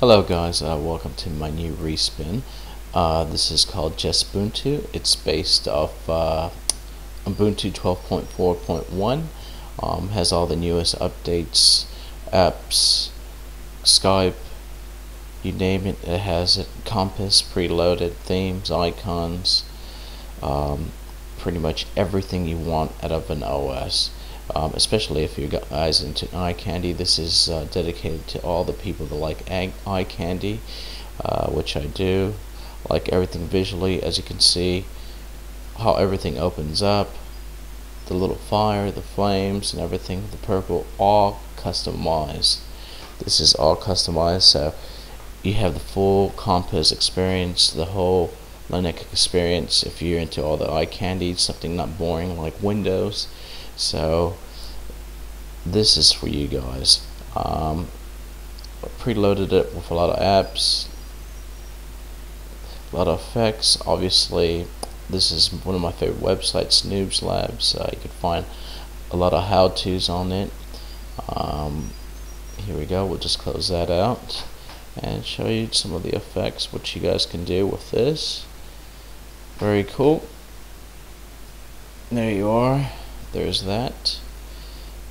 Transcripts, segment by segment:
Hello guys, welcome to my new respin. This is called JessBuntu. It's based off Ubuntu 12.4.1. Has all the newest updates, apps, Skype, you name it, it has it. Compass, preloaded, themes, icons, pretty much everything you want out of an OS. Especially if you guys into eye candy, this is dedicated to all the people that like eye candy, which I do. Like everything visually, as you can see, how everything opens up, the little fire, the flames, and everything. The purple, all customized. This is all customized, so you have the full Compass experience, the whole Linux experience. If you're into all the eye candy, something not boring like Windows. So this is for you guys. I preloaded it with a lot of apps, a lot of effects. Obviously this is one of my favorite websites, Noobs Labs. You can find a lot of how-tos on it. Here we go, we'll just close that out and show you some of the effects which you guys can do with this. Very cool. There you are. There's that,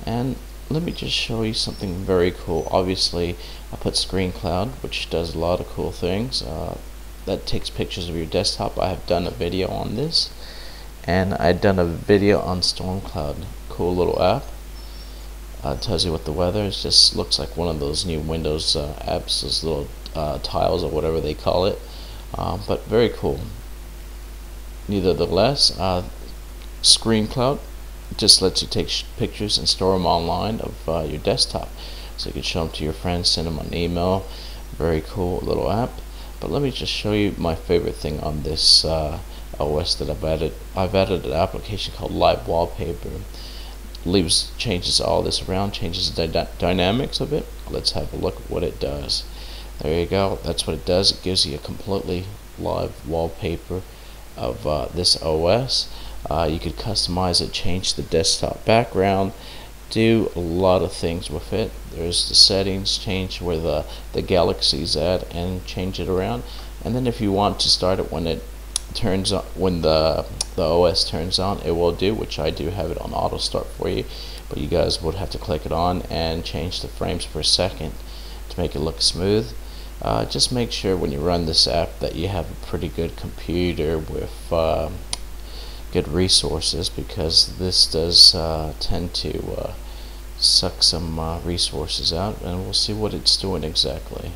and let me just show you something very cool. Obviously I put Screen Cloud, which does a lot of cool things, that takes pictures of your desktop. I have done a video on this, and I've done a video on Storm Cloud, cool little app. It tells you what the weather is. Just looks like one of those new Windows apps, those little tiles or whatever they call it, but very cool. Nevertheless, Screen Cloud just lets you take pictures and store them online of your desktop, so you can show them to your friends, send them an email. Very cool little app. But let me just show you my favorite thing on this OS that I've added. I've added an application called Live Wallpaper. Changes all this around, changes the dynamics of it. Let's have a look at what it does. There you go. That's what it does. It gives you a completely live wallpaper of this OS. You could customize it, change the desktop background, do a lot of things with it. There's the settings, change where the galaxy's at, and change it around. And then if you want to start it when it turns on, when the OS turns on, it will do, which I do have it on auto start for you, but you guys would have to click it on and change the frames per second to make it look smooth. Just make sure when you run this app that you have a pretty good computer with good resources, because this does tend to suck some resources out. And we'll see what it's doing exactly.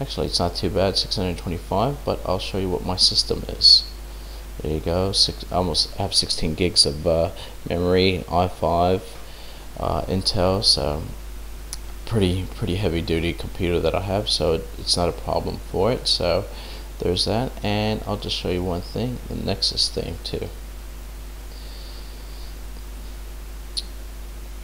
Actually, it's not too bad, 625, but I'll show you what my system is. There you go. I almost have 16 gigs of memory, i5, Intel, so pretty heavy duty computer that I have, so it's not a problem for it. So there's that, and I'll just show you one thing, the Nexus theme too.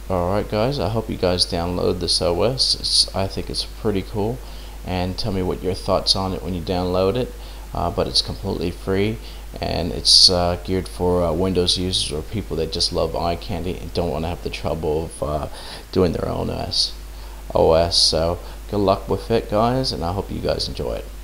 Alright guys, I hope you guys download this OS. I think it's pretty cool, and tell me what your thoughts on it when you download it. But it's completely free, and it's geared for Windows users or people that just love eye candy and don't want to have the trouble of doing their own OS. So good luck with it guys, and I hope you guys enjoy it.